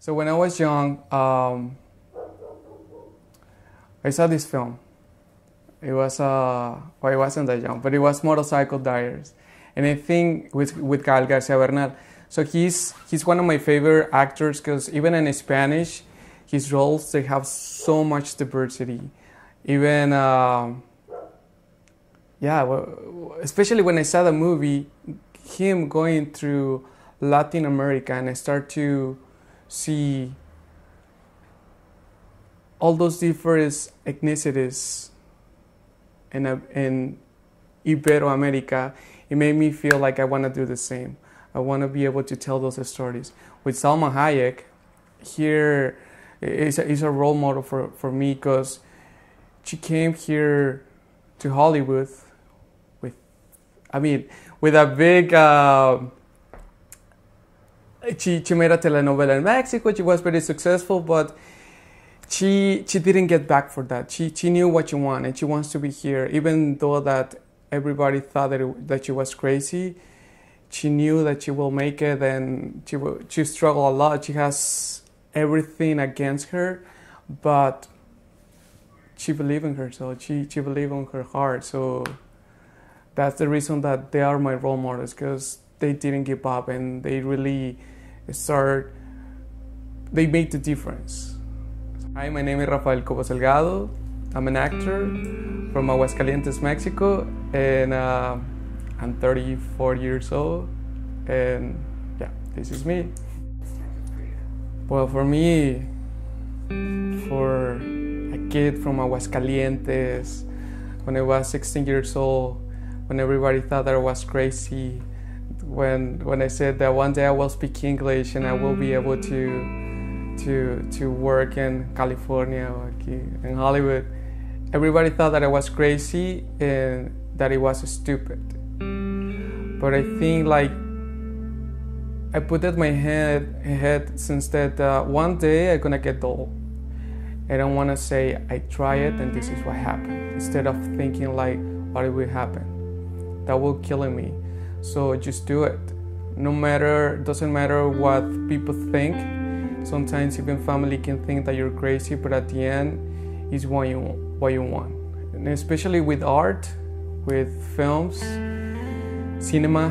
So when I was young, I saw this film. It was, well, I wasn't that young, but it was Motorcycle Diaries. And I think with Gael Garcia Bernal. So he's one of my favorite actors because even in Spanish, his roles, they have so much diversity. Even, especially when I saw the movie, him going through Latin America, and I start to see all those different ethnicities in Iberoamerica, it made me feel like I want to do the same. I want to be able to tell those stories. With Salma Hayek, here is a role model for me because she came here to Hollywood with a big... She made a telenovela in Mexico. She was very successful, but she didn't get back for that. She knew what she wanted, and she wants to be here. Even though that everybody thought that she was crazy, she knew that she will make it, and she struggled a lot. She has everything against her, but she believed in herself. She believed in her heart. So that's the reason that they are my role models, because they didn't give up, and they really they made the difference. Hi, my name is Rafael Cobos Delgado. I'm an actor from Aguascalientes, Mexico, and I'm 34 years old, and yeah, this is me. Well, for me, for a kid from Aguascalientes, when I was 16 years old, when everybody thought that I was crazy, when I said that one day I will speak English and I will be able to work in California, in Hollywood, everybody thought that I was crazy and that it was stupid. But I think I put it in my head since that one day I'm gonna get old. I don't wanna say I try it and this is what happened, instead of thinking what will happen. That will kill me. So just do it. Doesn't matter what people think. Sometimes even family can think that you're crazy, but at the end, it's what you want. And especially with art, with films, cinema,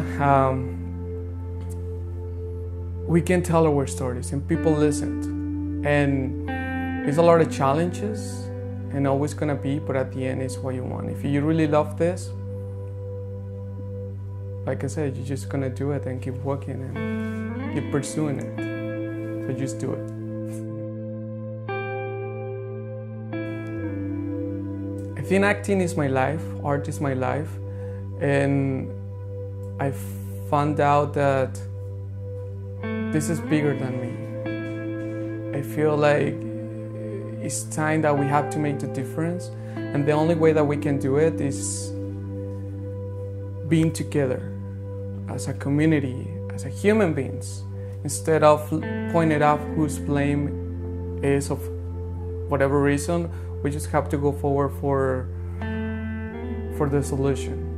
we can tell our stories and people listen. And it's a lot of challenges and always gonna be, but at the end, it's what you want. If you really love this, like I said, you're just gonna do it and keep working and keep pursuing it. So just do it. I think acting is my life, art is my life, and I found out that this is bigger than me. I feel like it's time that we have to make the difference, and the only way that we can do it is being together as a community, as a human beings, instead of pointing out whose blame is of whatever reason. We just have to go forward for the solution.